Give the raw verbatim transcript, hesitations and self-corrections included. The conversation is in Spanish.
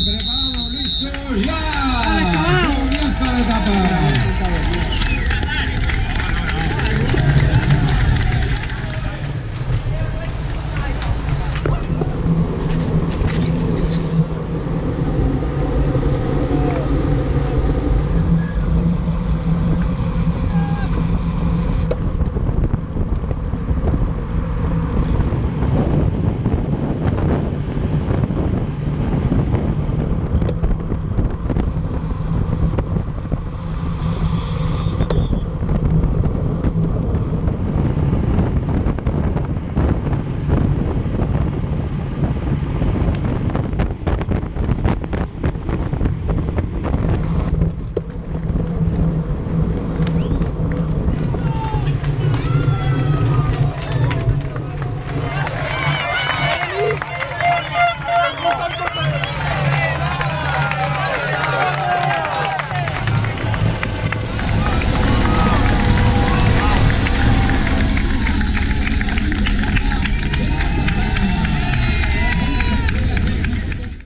Preparado, listo, ya.